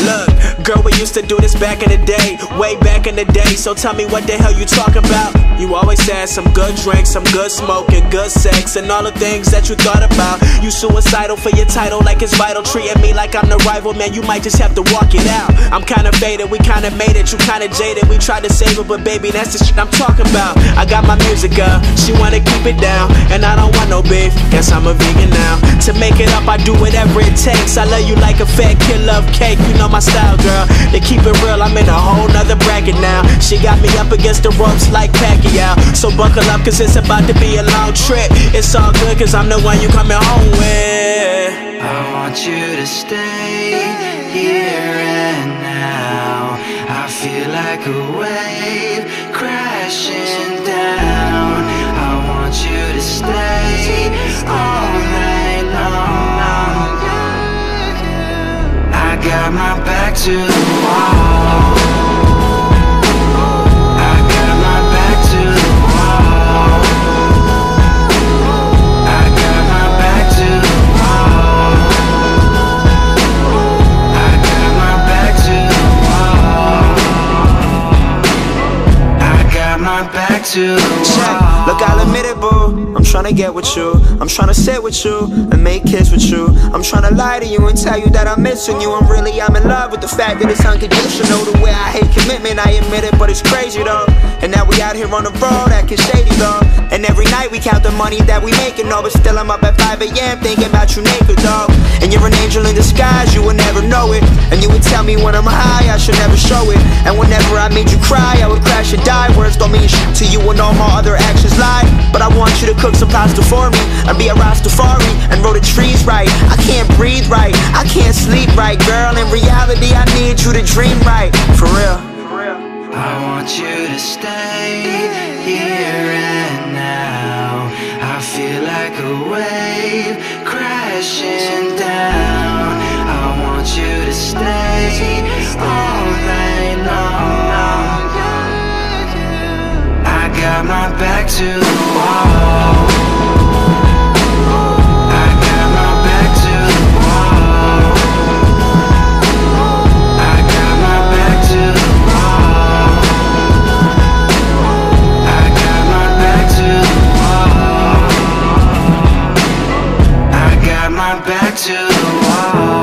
Look, girl, we used to do this back in the day, way back in the day. So tell me what the hell you talking about. You always had some good drinks, some good smoke, and good sex, and all the things that you thought about. You suicidal for your title like it's vital. Treating me like I'm the rival, man, you might just have to walk it out. I'm kinda faded, we kinda made it, you kinda jaded. We tried to save it, but baby, that's the shit I'm talking about. I got my music up, she wanna keep it down, and I don't want no beef, guess I'm a vegan now. To make it up, I do whatever it takes. I love you like a fat kid love cake, you know my style, girl. To keep it real, I'm in a whole nother bracket now. She got me up against the ropes like Pacquiao. So buckle up, cause it's about to be a long trip. It's all good, cause I'm the one you coming home with. I want you to stay here and now. I feel like a wave crashing down. I want you to stay all night long. I got my back to the wall. Look, I'll admit it, boo, I'm tryna get with you, I'm tryna sit with you, and make kids with you. I'm tryna lie to you and tell you that I'm missing you. And really I'm in love with the fact that it's unconditional. The way I hate commitment, I admit it, but it's crazy though. And now we out here on the road, acting shady though. And every night we count the money that we making, though. But still I'm up at 5 AM thinking about you naked, dog. And you're an angel in disguise, you would never know it. And you would tell me when I'm high, I should never show it. And whenever I made you cry, I would crash and die. Words don't mean shit to you and all my other actions lie. But I want you to cook some pasta for me, and be a Rastafari, and roll the trees right. I can't breathe right, I can't sleep right. Girl, in reality I need you to dream right. For real. I want you to stay here and now. I feel like a wave crashing down. I want you to stay all night long. I got my back to the wall. Back to the wall.